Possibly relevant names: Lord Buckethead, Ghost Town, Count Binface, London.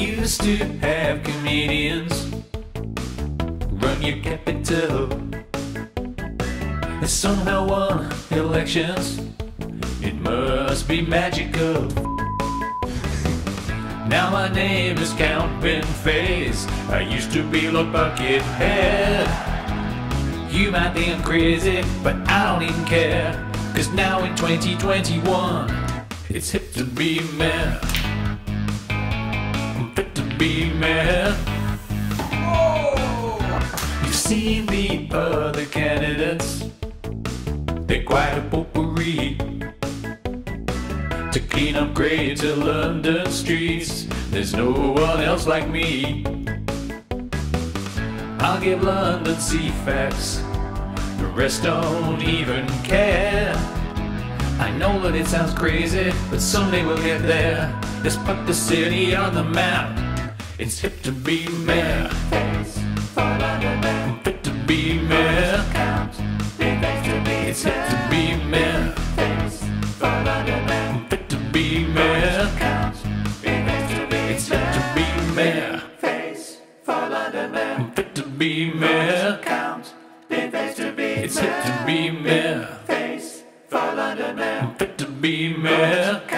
used to have comedians run your capital, and somehow won elections. It must be magical. Now my name is Count Binface. I used to be Lord Buckethead. You might think I'm crazy, but I don't even care, 'cause now in 2021, it's hip to be mad. I'm fit to be mad. Whoa. You've seen the other candidates, they're quite a potpourri. To clean up grades in London streets, there's no one else like me. I'll give London C-facts, the rest don't even care. I know that it sounds crazy, but someday we'll get there. Let's put the city on the map. It's hip to be mayor. I'm fit to be mayor. It's hip to be mayor. It's fit to be mayor. I'm fit to be mayor. It's fit to be mayor. I'm fit to be mayor.